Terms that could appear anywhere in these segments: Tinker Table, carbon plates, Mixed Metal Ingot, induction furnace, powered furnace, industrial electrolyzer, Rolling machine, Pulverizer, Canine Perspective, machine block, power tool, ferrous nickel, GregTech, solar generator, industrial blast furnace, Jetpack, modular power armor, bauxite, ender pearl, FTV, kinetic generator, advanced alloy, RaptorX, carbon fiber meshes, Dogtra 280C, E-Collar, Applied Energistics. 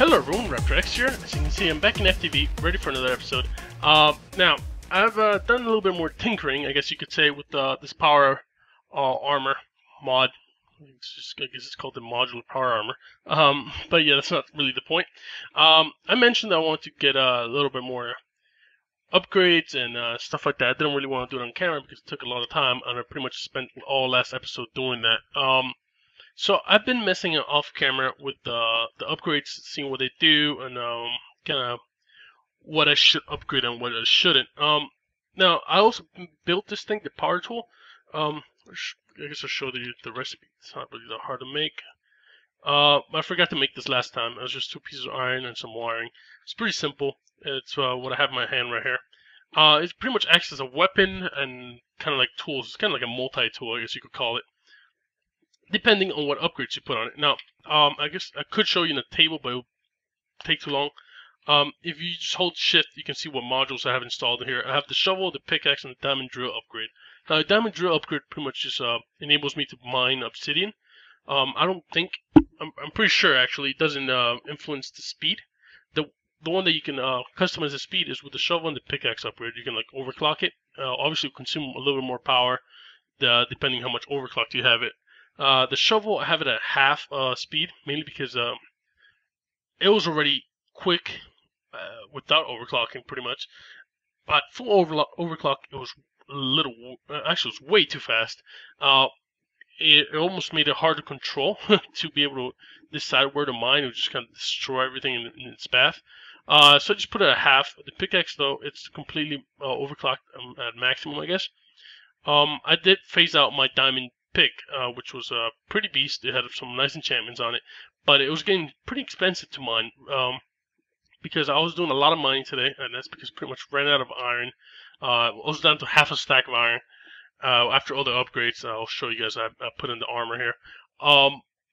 Hello everyone, RaptorX here. As you can see, I'm back in FTV, ready for another episode. Now, I've done a little bit more tinkering, I guess you could say, with this power armor mod. I guess it's called the modular power armor. But yeah, that's not really the point. I mentioned that I want to get a little bit more upgrades and stuff like that. I didn't really want to do it on camera because it took a lot of time, and I pretty much spent all last episode doing that. So I've been messing off camera with the upgrades, seeing what they do, and kind of what I should upgrade and what I shouldn't. Now, I also built this thing, the power tool. I guess I'll show you the recipe. It's not really that hard to make. I forgot to make this last time. It was just two pieces of iron and some wiring. It's pretty simple. It's what I have in my hand right here. It pretty much acts as a weapon and kind of like tools. It's kind of like a multi-tool, I guess you could call it, depending on what upgrades you put on it. Now, I guess I could show you in the table, but it would take too long. If you just hold shift, you can see what modules I have installed here. I have the shovel, the pickaxe, and the diamond drill upgrade. Now, the diamond drill upgrade pretty much just enables me to mine obsidian. I don't think, I'm pretty sure actually, it doesn't influence the speed. The one that you can customize the speed is with the shovel and the pickaxe upgrade. You can like overclock it. Obviously, it will consume a little bit more power, depending how much overclocked you have it. The shovel, I have it at half speed, mainly because it was already quick without overclocking, pretty much. But full overclock, it was a little, actually it was way too fast. It almost made it hard to control to be able to decide where to mine. It would just kind of destroy everything in its path. So I just put it at half. The pickaxe, though, it's completely overclocked at maximum, I guess. I did phase out my diamond pick, which was a pretty beast. It had some nice enchantments on it, but it was getting pretty expensive to mine because I was doing a lot of mining today, and that's because I pretty much ran out of iron. I was down to half a stack of iron after all the upgrades. I'll show you guys. I put in the armor here,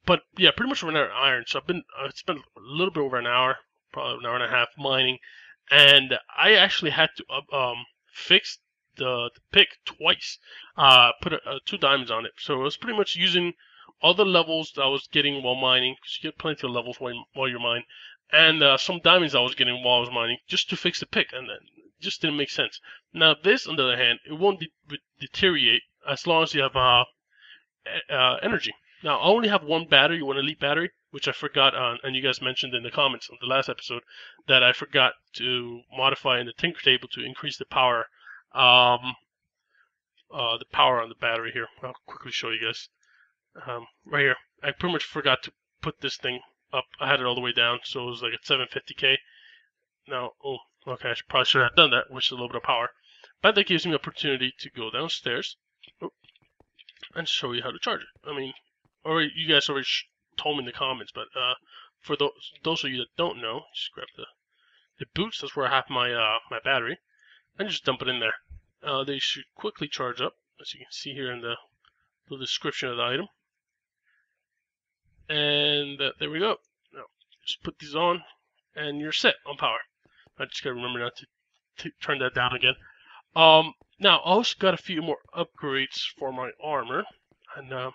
but yeah, pretty much ran out of iron. So I spent a little bit over an hour, probably an hour and a half mining, and I actually had to fix the pick twice, put two diamonds on it. So it was pretty much using all the levels that I was getting while mining, because you get plenty of levels while you're mining, and some diamonds I was getting while I was mining, just to fix the pick, and that just didn't make sense. Now this, on the other hand, it won't deteriorate as long as you have energy. Now I only have one battery, one elite battery, which I forgot on, and you guys mentioned in the comments of the last episode that I forgot to modify in the Tinker Table to increase the power. The power on the battery here. I'll quickly show you guys. Right here. I pretty much forgot to put this thing up. I had it all the way down, so it was like at 750k. Now, oh, okay, I probably should have done that, which is a little bit of power. But that gives me the opportunity to go downstairs and show you how to charge it. I mean, already, you guys already told me in the comments, but for those of you that don't know, just grab the boots. That's where I have my my battery. And just dump it in there. They should quickly charge up, as you can see here in the description of the item. And there we go. Now, just put these on, and you're set on power. I just gotta remember not to turn that down again. Now, I also got a few more upgrades for my armor, and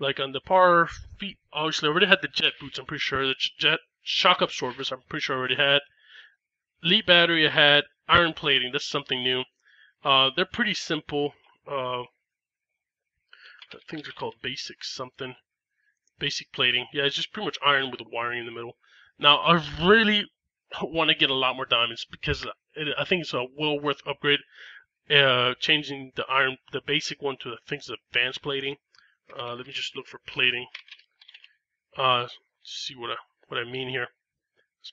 like on the power feet, obviously I already had the jet boots. I'm pretty sure the jet shock absorbers. I'm pretty sure I already had lead battery. I had iron plating, that's something new. They're pretty simple. I think they're called basic something. Basic plating. Yeah, it's just pretty much iron with wiring in the middle. Now, I really want to get a lot more diamonds because I think it's a well worth upgrade. Changing the iron, the basic one to I think it's advanced plating. Let me just look for plating. See what I mean here.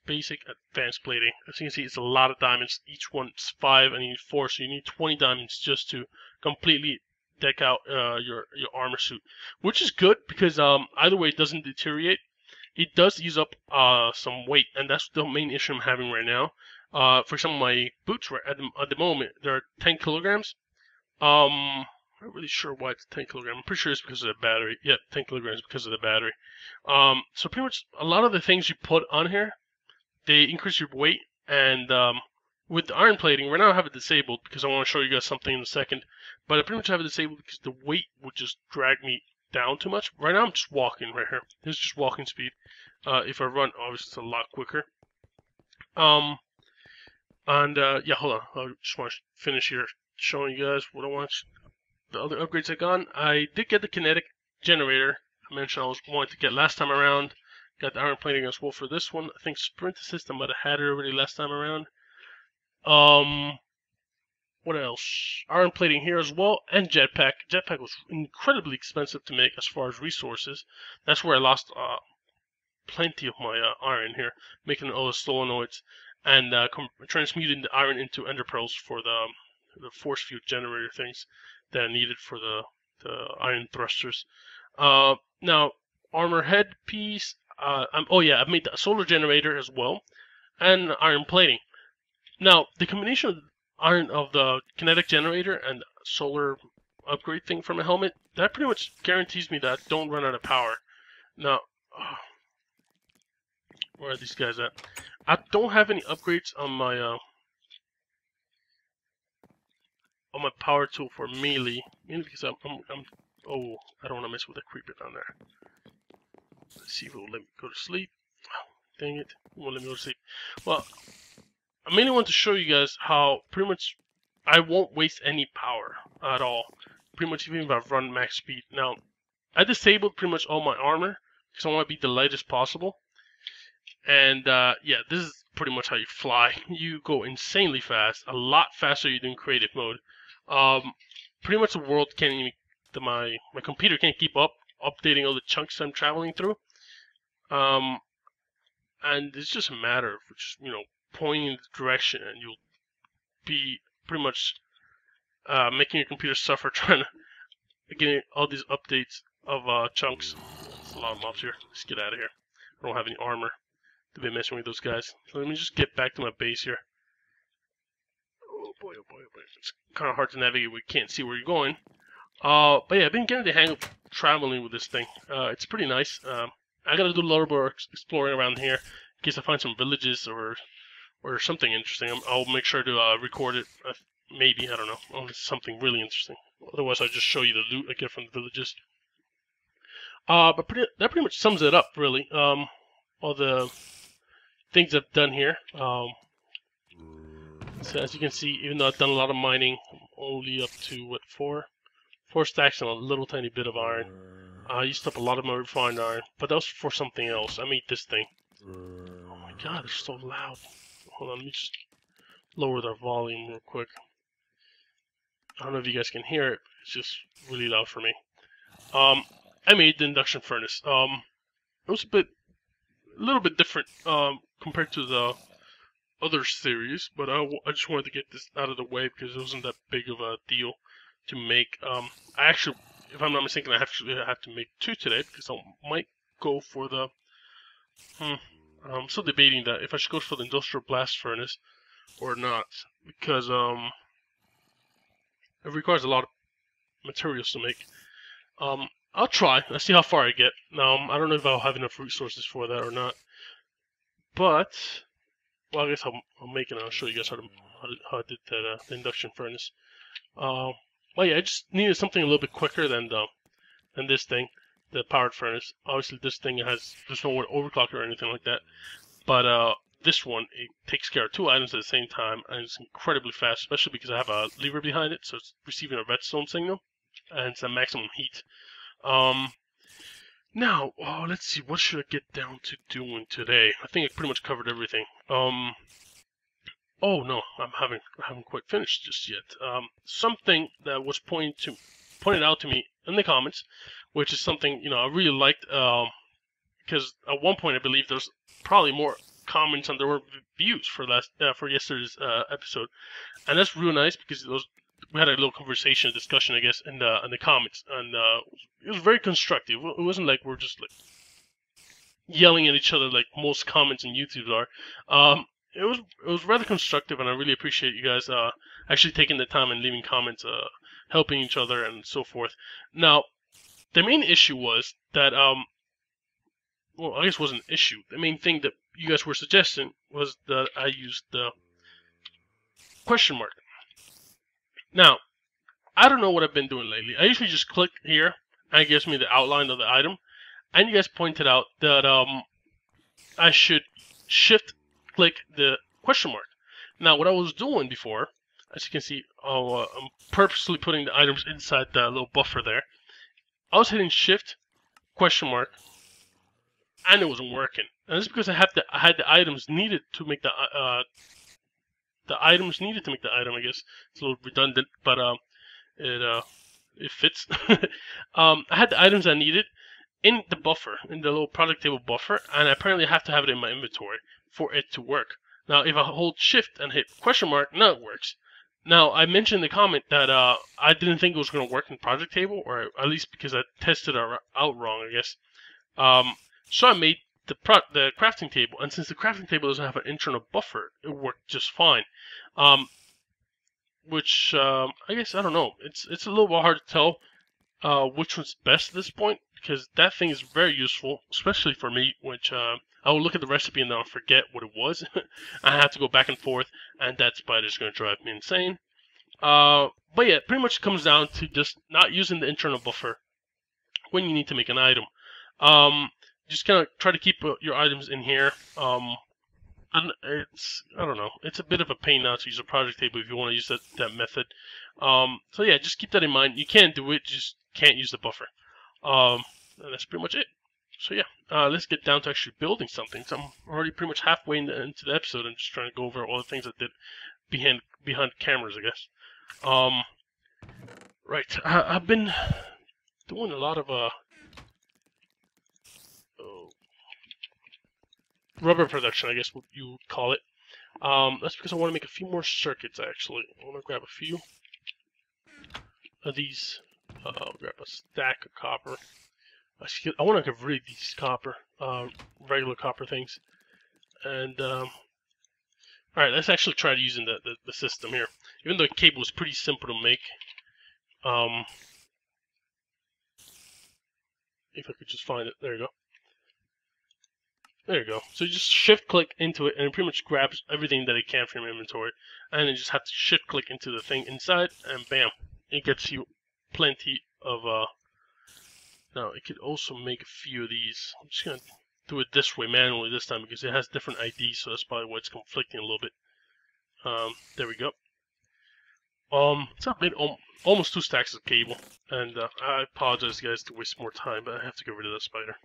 Basic, advanced plating. As you can see, it's a lot of diamonds. Each one's 5, and you need 4, so you need 20 diamonds just to completely deck out your armor suit, which is good because either way, it doesn't deteriorate. It does use up some weight, and that's the main issue I'm having right now. For some of my boots right at the moment, they're 10 kilograms. I'm not really sure why it's 10 kilograms. I'm pretty sure it's because of the battery. Yeah, 10 kilograms because of the battery. So pretty much a lot of the things you put on here, they increase your weight, and with the iron plating, right now I have it disabled because I want to show you guys something in a second, but I pretty much have it disabled because the weight would just drag me down too much. Right now I'm just walking right here. This is just walking speed. If I run, obviously it's a lot quicker. Yeah, hold on. I just want to finish here showing you guys what I want. The other upgrades I got. I did get the kinetic generator. I mentioned I was wanting to get last time around. Got the iron plate against wool for this one. I think Sprint Assist I might have had it already last time around. What else? Iron plating here as well, and Jetpack. Jetpack was incredibly expensive to make as far as resources. That's where I lost plenty of my iron here, making all the solenoids and transmuting the iron into ender pearls for the force field generator things that I needed for the iron thrusters. Now, armor headpiece. Oh yeah, I made the solar generator as well, and iron plating. Now, the combination of iron of the kinetic generator and solar upgrade thing from a helmet, that pretty much guarantees me that I don't run out of power. Now, where are these guys at? I don't have any upgrades on my power tool for melee, mainly because I'm oh, I don't want to mess with that creeper down there. Let's see if it will let me go to sleep. Oh, dang it, it won't let me go to sleep. Well, I mainly want to show you guys how pretty much I won't waste any power at all. Pretty much even if I've run max speed. Now, I disabled pretty much all my armor because I want to be the lightest possible. And yeah, this is pretty much how you fly. You go insanely fast, a lot faster than creative mode. Pretty much the world can't even, my computer can't keep up updating all the chunks I'm traveling through. And it's just a matter of just, you know, pointing in the direction, and you'll be pretty much making your computer suffer trying to get all these updates of chunks. There's a lot of mobs here. Let's get out of here. I don't have any armor to be messing with those guys. So let me just get back to my base here. Oh boy, oh boy, oh boy. It's kind of hard to navigate when you can't see where you're going. But yeah, I've been getting the hang of traveling with this thing. It's pretty nice. I gotta do a little more exploring around here in case I find some villages or something interesting. I'll make sure to record it, maybe, I don't know, unless something really interesting. Otherwise, I'll just show you the loot I get from the villages. But that pretty much sums it up, really. All the things I've done here. So as you can see, even though I've done a lot of mining, I'm only up to, what, four stacks and a little tiny bit of iron. I used up a lot of my refined iron, but that was for something else. I made this thing. Oh my god, they're so loud. Hold on, let me just lower their volume real quick. I don't know if you guys can hear it, but it's just really loud for me. I made the induction furnace. It was a little bit different compared to the other series, but I just wanted to get this out of the way because it wasn't that big of a deal to make. I actually, if I'm not mistaken, I actually have to make two today because I might go for the... I'm still debating that if I should go for the industrial blast furnace or not, because it requires a lot of materials to make. I'll try. I'll see how far I get. Now, I don't know if I'll have enough resources for that or not, but well, I guess I'll make it. I'll show you guys how I did that the induction furnace. Well, yeah, I just needed something a little bit quicker than this thing. The powered furnace. Obviously, this thing has there's no way to overclock it or anything like that. But this one, it takes care of two items at the same time, and it's incredibly fast, especially because I have a lever behind it, so it's receiving a redstone signal, and it's at maximum heat. Now, oh, let's see, what should I get down to doing today? I think I pretty much covered everything. Oh no, I haven't quite finished just yet. Something that was pointed out to me in the comments, which is something, you know, I really liked, because at one point I believe there's probably more comments and there were views for yesterday's episode, and that's real nice because we had a little conversation, discussion, I guess, in the comments, and it was very constructive. It wasn't like we're just like yelling at each other like most comments on YouTube are. It was rather constructive, and I really appreciate you guys actually taking the time and leaving comments, helping each other, and so forth. Now, the main issue was that, well, I guess it wasn't an issue. The main thing that you guys were suggesting was that I used the question mark. Now, I don't know what I've been doing lately. I usually just click here, and it gives me the outline of the item. And you guys pointed out that I should shift click the question mark. Now what I was doing before, as you can see, I'm purposely putting the items inside that little buffer there. I was hitting shift question mark and it wasn't working. And that's because I had the items needed to make the item, I guess. It's a little redundant, but it fits. I had the items I needed in the buffer, in the little product table buffer, and I apparently have to have it in my inventory for it to work. Now, if I hold shift and hit question mark, now it works. Now, I mentioned in the comment that I didn't think it was going to work in project table, or at least because I tested it out wrong, I guess. So I made the crafting table, and since the crafting table doesn't have an internal buffer, it worked just fine. I guess, I don't know, it's a little bit hard to tell which one's best at this point, because that thing is very useful, especially for me, which I will look at the recipe and then I'll forget what it was. I have to go back and forth, and that spider is going to drive me insane. But yeah, it pretty much comes down to just not using the internal buffer when you need to make an item. Just kind of try to keep your items in here. And I don't know, it's a bit of a pain now to use a project table if you want to use that method. So yeah, just keep that in mind. You can do it, just can't use the buffer. And that's pretty much it. So yeah, let's get down to actually building something. So I'm already pretty much halfway into the episode. I'm just trying to go over all the things I did behind cameras, I guess. Right, I've been doing a lot of rubber production, I guess what you would call it. That's because I want to make a few more circuits, actually. I want to grab a few of these. I'll grab a stack of copper. I want to get rid of these copper, regular copper things. And, alright, let's actually try using the system here. Even though the cable is pretty simple to make. If I could just find it. There you go. There you go. So you just shift-click into it, and it pretty much grabs everything that it can from your inventory. And you just have to shift-click into the thing inside, and bam. It gets you plenty of, Now, it could also make a few of these. I'm just going to do it this way manually this time because it has different IDs, so that's probably why it's conflicting a little bit. There we go. So I made almost 2 stacks of cable, and I apologize, guys, to waste more time, but I have to get rid of that spider.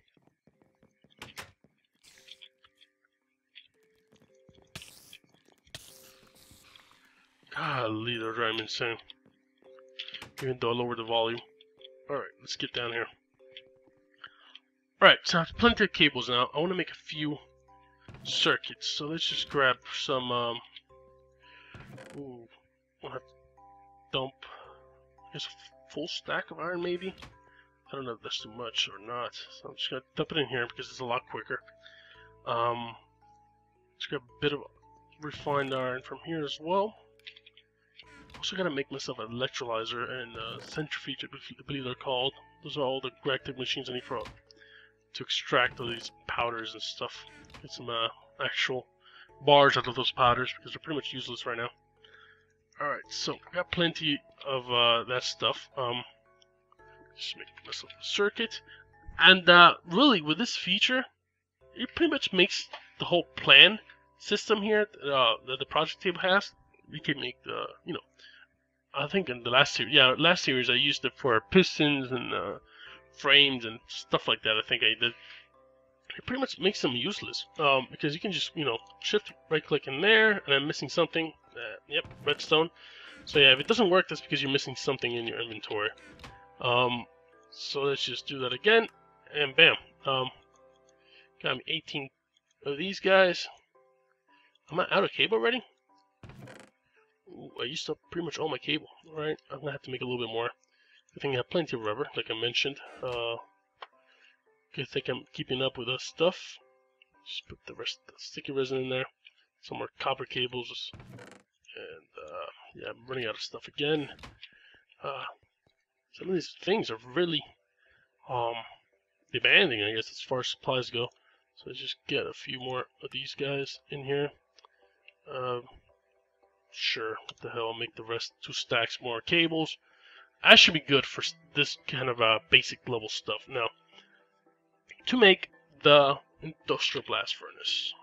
Golly, they're driving me insane. Even though I lowered the volume. Alright, let's get down here. Alright, so I have plenty of cables now. I want to make a few circuits. So let's just grab some, ooh, I'll have to dump, I guess a full stack of iron maybe? I don't know if that's too much or not. So I'm just going to dump it in here because it's a lot quicker. Let's grab a bit of refined iron from here as well. Also got to make myself an electrolyzer and centrifuge, I believe they're called. Those are all the GregTech machines I need for to extract all these powders and stuff. Get some actual bars out of those powders because they're pretty much useless right now. Alright, so I got plenty of that stuff. Just make myself a circuit. And really, with this feature, it pretty much makes the whole plan system here that the project table has. We can make the, you know, I think in the last series, yeah, last series I used it for pistons and frames and stuff like that. I think I did. It pretty much makes them useless because you can just, you know, shift right click in there, and I'm missing something. Yep, redstone. So yeah, if it doesn't work, that's because you're missing something in your inventory. So let's just do that again, and bam. Got me 18 of these guys. Am I out of cable already? Ooh, I used up pretty much all my cable. Alright, I'm gonna have to make a little bit more. I think I have plenty of rubber, like I mentioned. I think I'm keeping up with this stuff. Just put the rest of the sticky resin in there. Some more copper cables. And, yeah, I'm running out of stuff again. Some of these things are really demanding, I guess, as far as supplies go. So let's just get a few more of these guys in here. Sure, what the hell, I'll make the rest 2 stacks more cables. I should be good for this kind of basic level stuff. Now, to make the industrial blast furnace.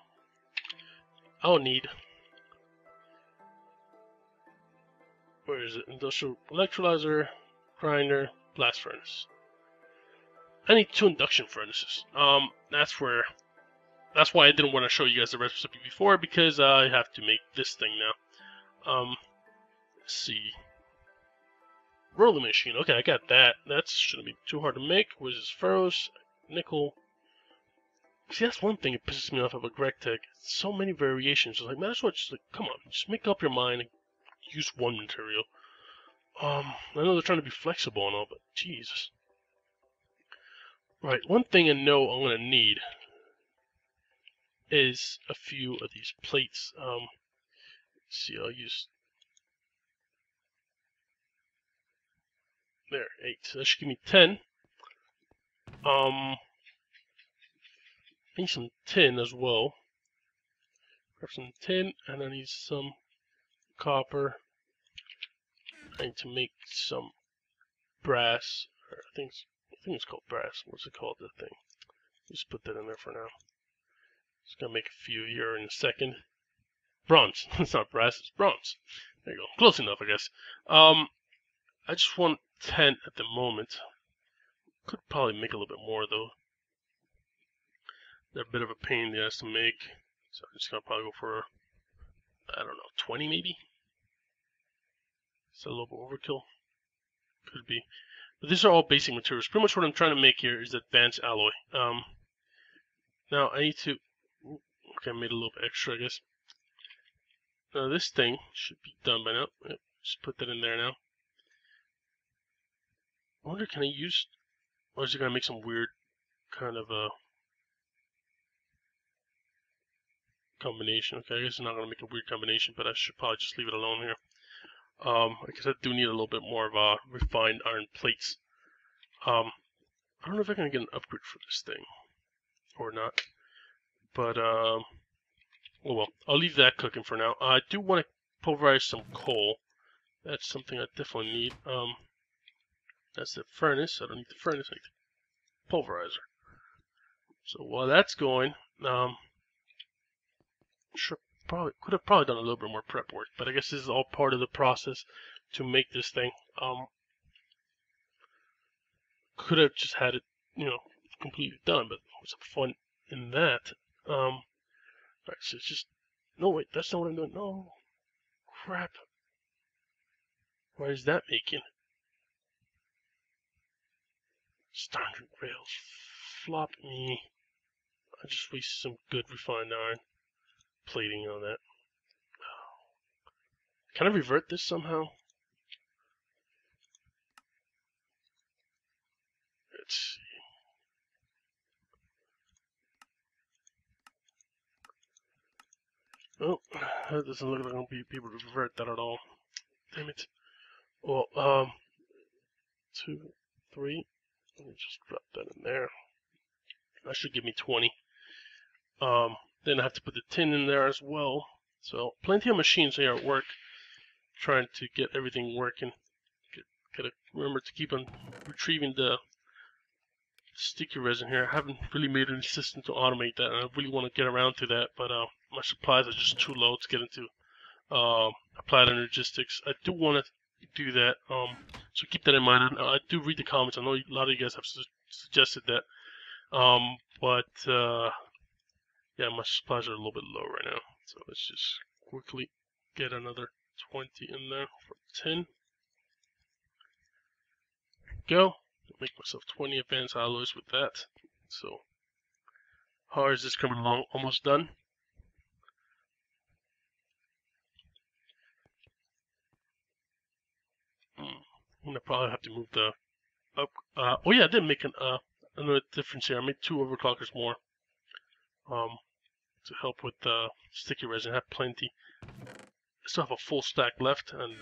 I'll need, where is it? Industrial electrolyzer, grinder, blast furnace. I need 2 induction furnaces. That's why I didn't want to show you guys the recipe before, because I have to make this thing now. Let's see. Rolling machine. Okay, I got that. That shouldn't be too hard to make. What is this? Ferrous nickel. See, that's one thing that pisses me off about GregTech. So many variations. It's like, man, that's what. Just like, come on, just make up your mind and use one material. I know they're trying to be flexible and all, but Jesus. Right, one thing I know I'm gonna need is a few of these plates. Let's see, I'll use there 8. So that should give me 10. I need some tin as well. Grab some tin, and I need some copper. I need to make some brass. Or I think it's called brass. What's it called, that thing? Just put that in there for now. Just gonna make a few here in a second. Bronze. It's not brass, it's bronze. There you go. Close enough, I guess. I just want 10 at the moment. Could probably make a little bit more though. They're a bit of a pain in the ass to make. So I'm just gonna probably go for, I don't know, 20 maybe? Is that a little bit overkill? Could be. But these are all basic materials. Pretty much what I'm trying to make here is advanced alloy. Now I need to... Okay, I made a little bit extra, I guess. Now this thing should be done by now. Yep, just put that in there now. I wonder, can I use... Or is it going to make some weird kind of a... combination? Okay, I guess it's not going to make a weird combination, but I should probably just leave it alone here. I guess I do need a little bit more of refined iron plates. I don't know if I can get an upgrade for this thing or not, but oh well, I'll leave that cooking for now. I do want to pulverize some coal. That's something I definitely need. That's the furnace. I don't need the furnace, I need the pulverizer. So while that's going, sure. Could have probably done a little bit more prep work, but I guess this is all part of the process to make this thing. Could have just had it, you know, completely done, but what's the fun in that? Alright, so it's just, no wait, that's not what I'm doing. No, crap. Why is that making? Standard rails flop me. I just wasted some good refined iron. Plating on that. Can I revert this somehow? Let's see. Oh, that doesn't look like I'm going to be able to revert that at all. Damn it. Well, 2, 3. Let me just drop that in there. That should give me 20. Then I have to put the tin in there as well. So plenty of machines here at work, trying to get everything working. Gotta remember to keep on retrieving the sticky resin here. I haven't really made any system to automate that, and I really want to get around to that, but my supplies are just too low to get into Applied Energistics. I do want to do that, so keep that in mind. I do read the comments. I know a lot of you guys have suggested that, but yeah, my supplies are a little bit low right now, so let's just quickly get another 20 in there for 10. There we go. Make myself 20 advanced alloys with that. So, how is this coming along? Almost done. I'm gonna probably have to move the up. Oh yeah, I did make another difference here. I made 2 overclockers more. To help with the sticky resin. I have plenty. I still have a full stack left, and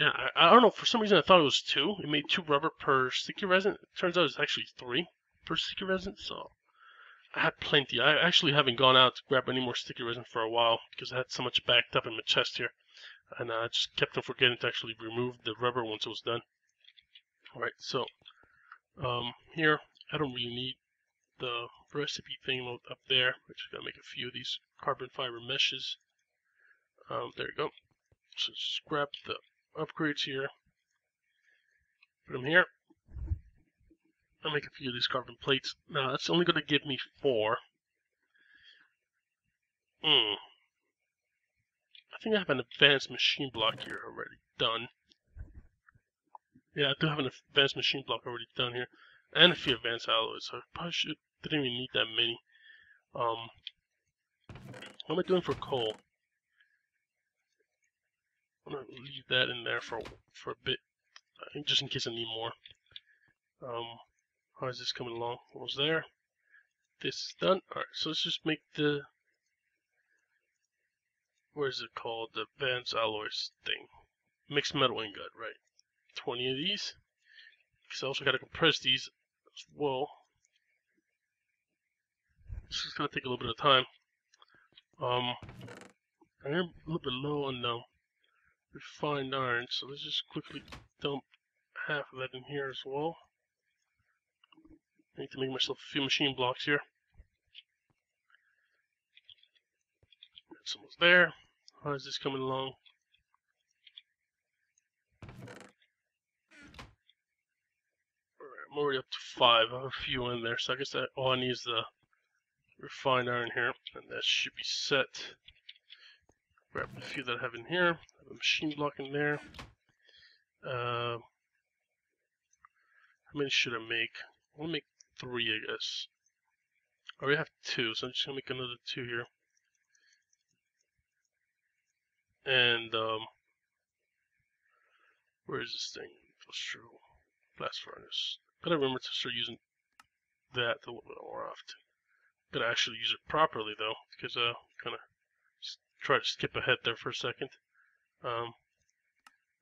yeah, I don't know, for some reason I thought it was 2. It made 2 rubber per sticky resin. It turns out it's actually 3 per sticky resin, so I had plenty. I actually haven't gone out to grab any more sticky resin for a while because I had so much backed up in my chest here, and I just kept on forgetting to actually remove the rubber once it was done. Alright, so here I don't really need the recipe thing up there. We're just going to make a few of these carbon fiber meshes. There we go. So just grab the upgrades here, put them here. I'll make a few of these carbon plates. Now that's only going to give me 4. I think I have an advanced machine block here already done. Yeah, I do have an advanced machine block already done here. And a few advanced alloys, so I probably didn't even need that many. What am I doing for coal? I'm going to leave that in there for a bit, I think, just in case I need more. How is this coming along? Almost there. This is done. Alright, so let's just make the... What is it called? The advanced alloys thing. Mixed metal ingot, right. 20 of these. Because I also got to compress these as well. This is going to take a little bit of time. I am a little bit low on the refined iron, so let's just quickly dump half of that in here as well. I need to make myself a few machine blocks here. That's almost there. How is this coming along? Alright, I'm already up to 5. I have a few in there, so I guess that all I need is the refined iron here, and that should be set. Grab a few that I have in here. I have a machine block in there. How many should I make? I want to make 3, I guess. I already have 2, so I'm just going to make another 2 here. And, where is this thing? Industrial blast furnace. Gotta remember to start using that a little bit more often. Gotta actually use it properly, though, because kind of try to skip ahead there for a second. There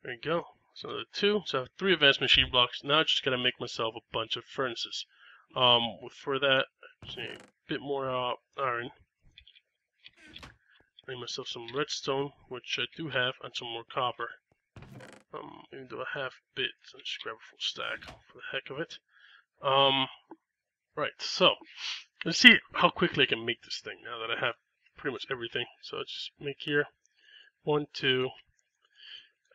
you go. So another 2. So I have 3 advanced machine blocks. Now I just gotta make myself a bunch of furnaces. For that, I just need a bit more iron. I need myself some redstone, which I do have, and some more copper. Even though I have bits, so I'll just grab a full stack for the heck of it. Right, so let's see how quickly I can make this thing now that I have pretty much everything. So I'll just make here 1, 2. I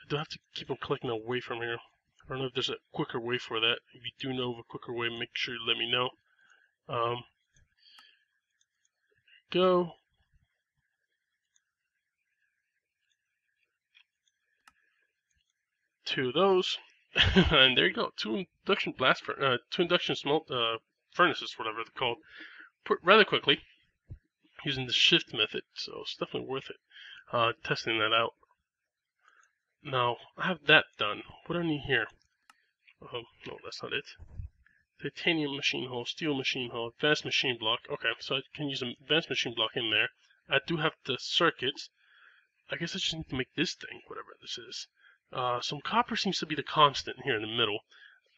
do have to keep on clicking away from here. I don't know if there's a quicker way for that. If you do know of a quicker way, make sure you let me know. Go. Two of those, and there you go. 2 induction blast furnaces, 2 induction smelt furnaces, whatever they're called, rather quickly using the shift method. So it's definitely worth it testing that out. Now I have that done. What do I need here? No, that's not it. Titanium machine hull, steel machine hull, advanced machine block. Okay, so I can use an advanced machine block in there. I do have the circuits. I guess I just need to make this thing, whatever this is. Some copper seems to be the constant here in the middle.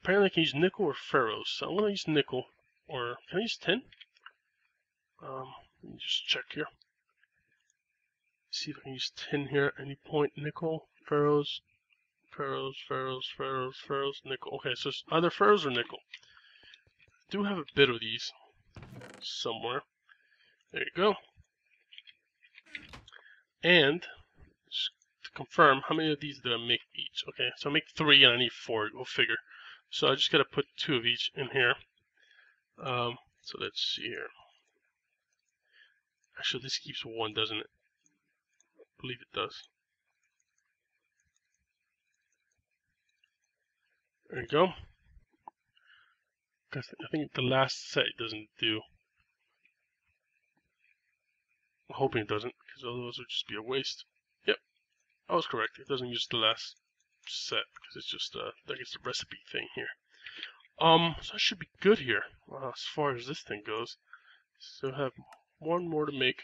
Apparently I can use nickel or ferrous, so I'm going to use nickel, or can I use tin? Let me just check here. See if I can use tin here at any point. Nickel, ferrous, nickel. Okay, so it's either ferrous or nickel. I do have a bit of these somewhere. There you go. And confirm, how many of these did I make each? Okay, so I make 3 and I need 4, we'll figure. So I just gotta put 2 of each in here. So let's see here. Actually, this keeps 1, doesn't it? I believe it does. There you go. I think the last set it doesn't do. I'm hoping it doesn't, because otherwise it would just be a waste. I was correct, it doesn't use the last set, because it's just, I guess, the recipe thing here. So I should be good here, as far as this thing goes. So I have 1 more to make.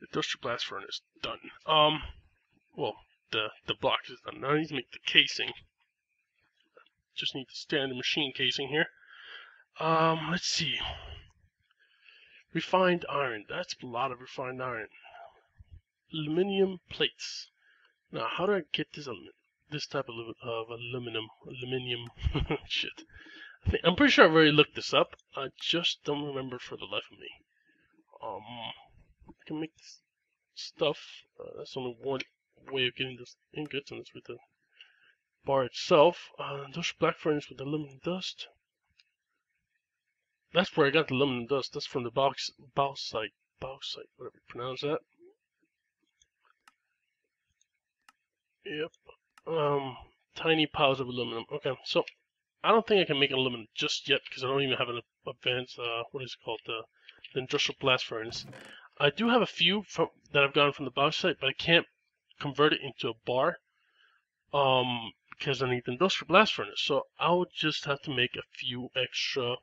Industrial blast furnace, done. Well, the block is done. Now I need to make the casing. Just need the standard machine casing here. Let's see. Refined iron, that's a lot of refined iron. Aluminium plates. Now, how do I get this type of aluminum? Aluminium shit. I'm pretty sure I've already looked this up. I just don't remember for the life of me. I can make this stuff. That's only one way of getting this ingots, and it's with the bar itself. Industrial blast furnace with aluminum dust. That's where I got the aluminum dust. That's from the bauxite, whatever you pronounce that. Yep. Tiny piles of aluminum. Okay, so I don't think I can make an aluminum just yet because I don't even have an advanced, what is it called, the industrial blast furnace. I do have a few that I've gotten from the bauxite, but I can't convert it into a bar because I need the industrial blast furnace. So I'll just have to make a few extra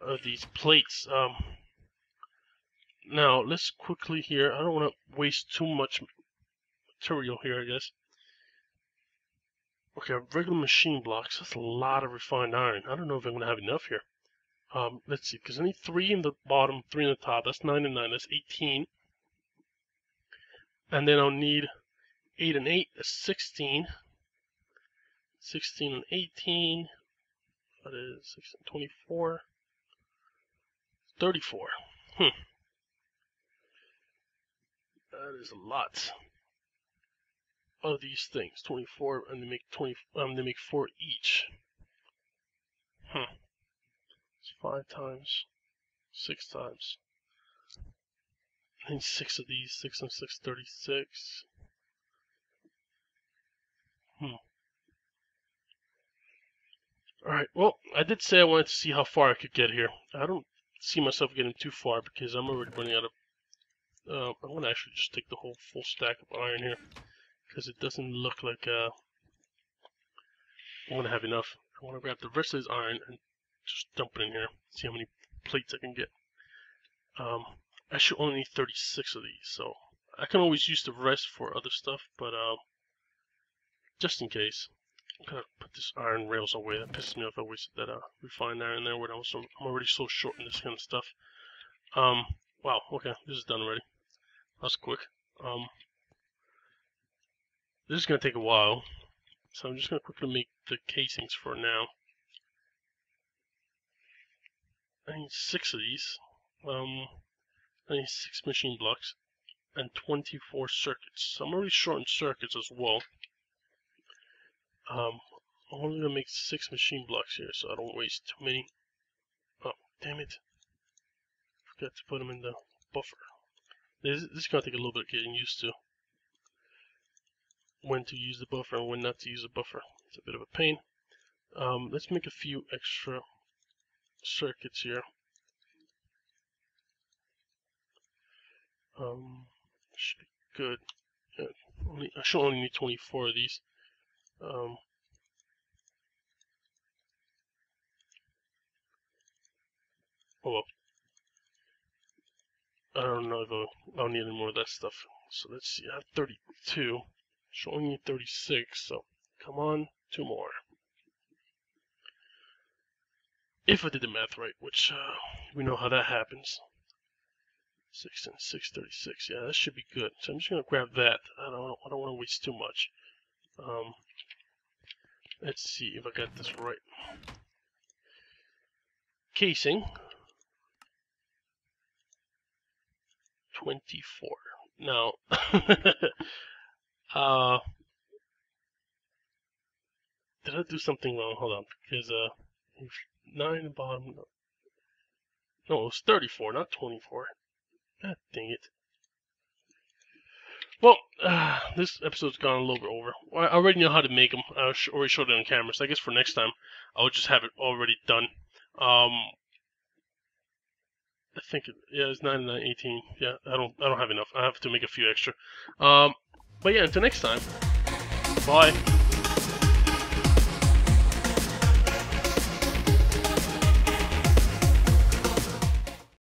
of these plates. Now let's quickly here. I don't want to waste too much material here, I guess. Okay, regular machine blocks. That's a lot of refined iron. I don't know if I'm gonna have enough here. Let's see, because I need 3 in the bottom, 3 in the top. That's 9 and 9. That's 18. And then I'll need 8 and 8. That's 16. 16 and 18. That is 6 and 24. 34. That is a lot of these things. 24, and they make 20. They make 4 each. It's 5 times, 6 times. I need 6 of these. 6 and 6, 36. All right. Well, I did say I wanted to see how far I could get here. I don't see myself getting too far because I'm already running out of. I want to actually just take the whole full stack of iron here because it doesn't look like I'm gonna have enough. I want to grab the rest of this iron and just dump it in here. See how many plates I can get. I should only need 36 of these, so I can always use the rest for other stuff. But just in case, I'm gonna put this iron rails away. That pisses me off. I wasted that refined iron there. When I'm already so short in this kind of stuff. Wow. Okay, this is done already. That's quick. This is gonna take a while, so I'm just gonna quickly make the casings for now. I need 6 of these. I need 6 machine blocks and 24 circuits. So I'm already short in circuits as well. I'm only gonna make 6 machine blocks here, so I don't waste too many. Oh, damn it! Forgot to put them in the buffer. This is gonna take a little bit of getting used to. When to use the buffer and when not to use the buffer. It's a bit of a pain. Let's make a few extra circuits here. Should be good. Yeah, I should only need 24 of these. Oh well. I don't know if I'll need any more of that stuff. So let's see. I have 32. Should only need 36, so come on, 2 more. If I did the math right, which we know how that happens. 6 and 6, 36. Yeah, that should be good. So I'm just going to grab that. I don't want to waste too much. Let's see if I got this right. Casing. 24. Now... did I do something wrong? Hold on, because 9 bottom. No, it was 34, not 24. God dang it. Well, this episode's gone a little bit over. I already know how to make them. I already showed it on camera, so I guess for next time I'll just have it already done. I think it's 9 and 9, 18. Yeah, I don't have enough. I have to make a few extra. But yeah, until next time, bye.